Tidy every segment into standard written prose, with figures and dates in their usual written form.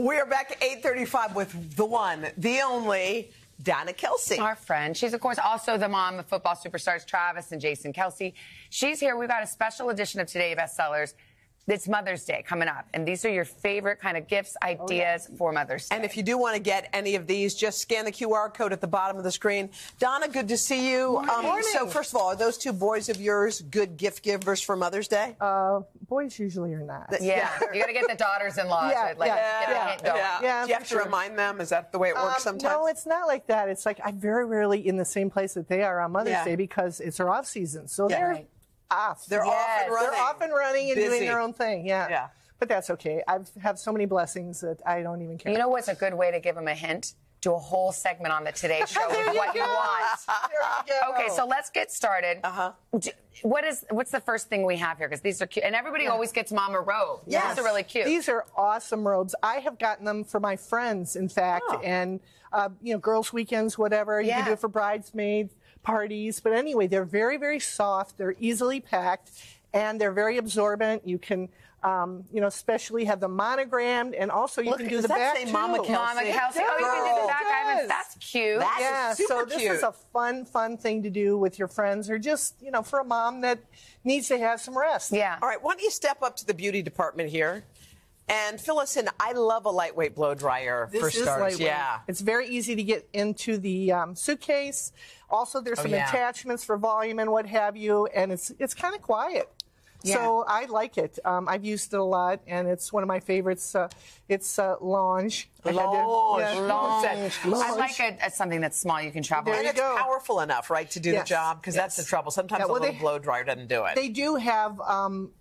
We're back at 8:35 with the one, the only, Donna Kelce. Our friend. She's, of course, also the mom of football superstars Travis and Jason Kelce. She's here. We've got a special edition of Today Bestsellers. It's Mother's Day coming up, and these are your favorite kind of gifts, ideas for Mother's Day. And if you do want to get any of these, just scan the QR code at the bottom of the screen. Donna, good to see you. Morning. So, first of all, are those two boys of yours good gift givers for Mother's Day? Boys usually are not. Yeah, you got to get the daughters-in-law to, like, get a hint. Yeah. Do you have to remind them? Is that the way it works sometimes? No, it's not like that. It's like I'm very rarely in the same place that they are on Mother's Day because it's our off season. So they're off. They're off and running. They're off and running and doing their own thing. Yeah. Yeah. But that's okay. I have so many blessings that I don't even care. You know what's a good way to give them a hint? Do a whole segment on the Today Show with what you want. There you go. Okay, so let's get started. What's the first thing we have here? Because these are cute, and everybody always gets mom a robe. Yes, these are really cute. These are awesome robes. I have gotten them for my friends, in fact, and you know, girls' weekends, whatever. You can do it for bridesmaids parties. But anyway, they're very, very soft. They're easily packed, and they're very absorbent. You can. You know, especially have them monogrammed, and also you can do the back too. Mama Kelce. Mama Kelce. Oh, you can do the back. That's cute. That's super cute. So this is a fun thing to do with your friends, or just, you know, for a mom that needs to have some rest. Yeah. All right. Why don't you step up to the beauty department here? And fill us in. I love a lightweight blow dryer for starters. Yeah, it's very easy to get into the suitcase. Also, there's some attachments for volume and what have you, and it's kind of quiet. Yeah. So I like it. I've used it a lot, and it's one of my favorites. It's Lange. I like it as something that's small you can travel with. And it's powerful enough, right, to do the job? Because that's the trouble. Sometimes a little blow dryer doesn't do it. They do have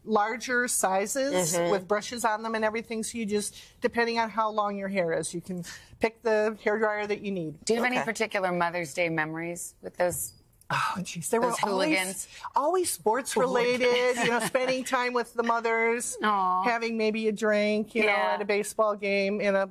larger sizes with brushes on them and everything, so you just, depending on how long your hair is, you can pick the hair dryer that you need. Do you have any particular Mother's Day memories with those? Oh, jeez. They were always sports-related, you know, spending time with the mothers, having maybe a drink, you know, at a baseball game in a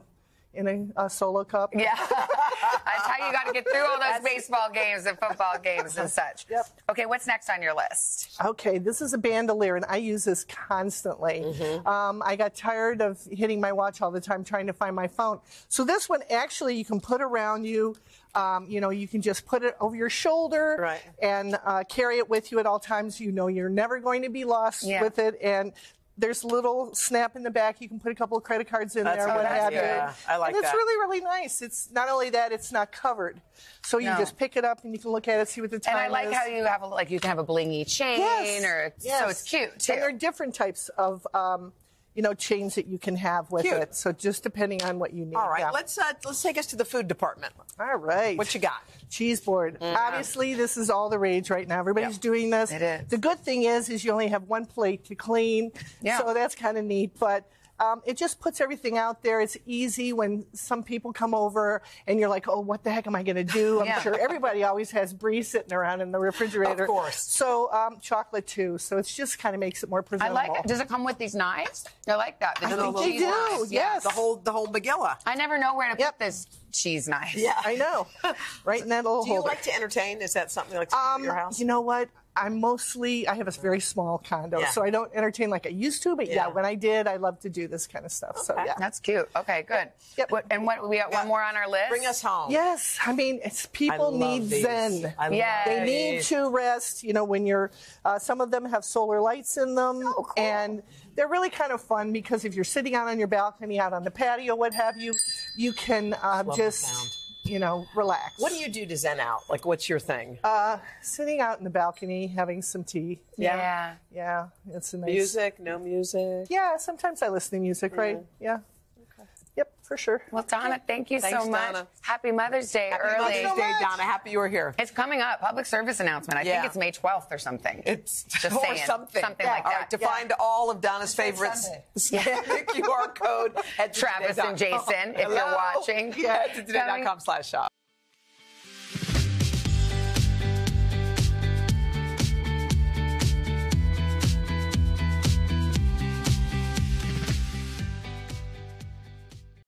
solo cup. Yeah. That's how you got to get through all those baseball games and football games and such. Yep. Okay, what's next on your list? Okay, this is a bandolier, and I use this constantly. I got tired of hitting my watch all the time trying to find my phone. So this one, actually, you can put around you. You know, you can just put it over your shoulder and carry it with you at all times. You know, you're never going to be lost with it. And there's little snap in the back. You can put a couple of credit cards in there, what have you. Yeah, I like that. And it's really nice. It's not only that, it's not covered. So you just pick it up and you can look at it, see what the time is. And I like how you have, like, you can have a blingy chain. Yes. So it's cute, too. And there are different types of, you know, chains that you can have with it. So just depending on what you need. All right, let's take us to the food department. All right. What you got? Cheese board. Obviously, this is all the rage right now. Everybody's doing this. It is. The good thing is you only have one plate to clean. Yeah. So that's kind of neat. But it just puts everything out there. It's easy when some people come over and you're like, oh, what the heck am I going to do? I'm sure everybody always has brie sitting around in the refrigerator. Of course. So chocolate, too. So it just kind of makes it more presentable. I like it. Does it come with these knives? I like that. I think they do, yes. Yeah, the whole bagilla. I never know where to put this cheese knife. Yeah, I know. Right in that little holder. Do you like to entertain? Is that something you like to do at your house? You know what? I have a very small condo, so I don't entertain like I used to, but when I did, I loved to do this kind of stuff. Okay. So that's cute. Okay, good. Yep. We got one more on our list. Bring us home. Yes, I mean, people need zen. They need to rest. You know, when you're, some of them have solar lights in them, and they're really kind of fun because if you're sitting out on your balcony, out on the patio, what have you, you can just. You know, relax. What do you do to zen out? Like, what's your thing? Sitting out in the balcony, having some tea. Yeah. Yeah. It's nice. Music, no music. Yeah, sometimes I listen to music, right? Yeah. Okay. Yep, for sure. Well, Donna, thank you so much. Donna. Happy Mother's Day early. Happy Mother's Day, Donna. Happy you were here. It's coming up. Public service announcement. I think it's May 12th or something. It's just or saying. Something like that. All right, to find all of Donna's favorites, scan the QR code at Travis and Jason, if you're watching. Yeah, today.com/shop.